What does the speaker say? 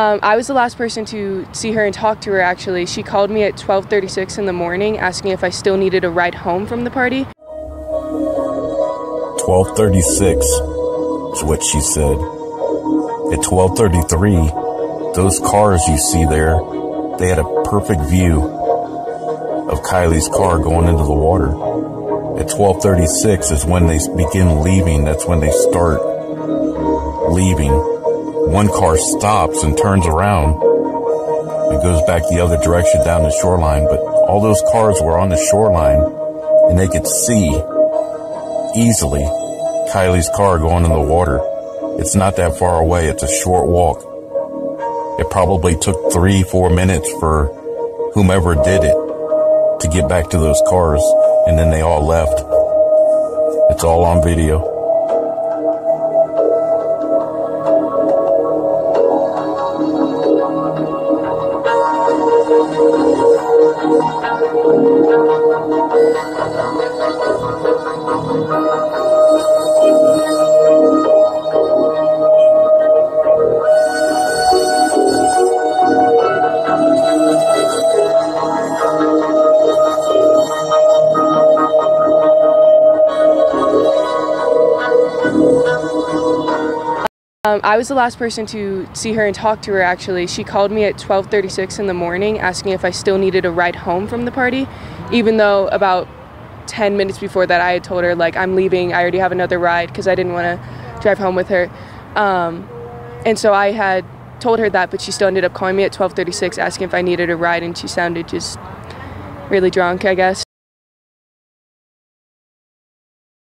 I was the last person to see her and talk to her, actually. She called me at 12:36 in the morning asking if I still needed a ride home from the party. 12:36 is what she said. At 12:33, those cars you see there, they had a perfect view of Kiely's car going into the water. At 12:36 is when they begin leaving. That's when they start leaving. One car stops and turns around and goes back the other direction down the shoreline. But all those cars were on the shoreline and they could see easily Kiely's car going in the water. It's not that far away. It's a short walk. It probably took 3-4 minutes for whomever did it to get back to those cars, and then they all left. It's all on video. I was the last person to see her and talk to her, actually. She called me at 12:36 in the morning asking if I still needed a ride home from the party, even though about 10 minutes before that I had told her, like, I'm leaving, I already have another ride, because I didn't want to drive home with her. And so I had told her that, but she still ended up calling me at 12:36 asking if I needed a ride, and she sounded just really drunk, I guess.